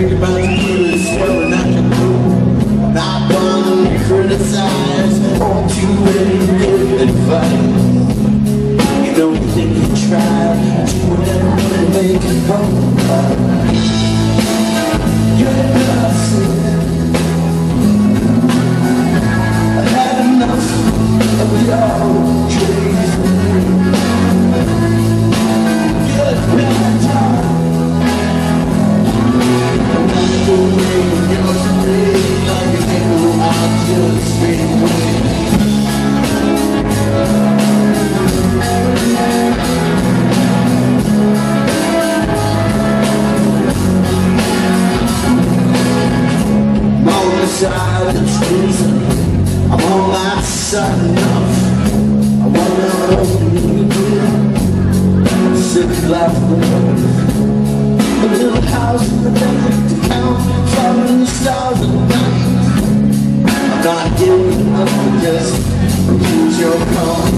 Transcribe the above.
Think about the truth, we're not to move. Not one to criticize or to any good advice. You don't think you try to whatever to make it home. You're not sin. I've had enough of your dreams. I'm all outside enough. I wanna open you again. Sick life love. A little house in the desert to count, following the stars at night. I'm not giving up, just use your call.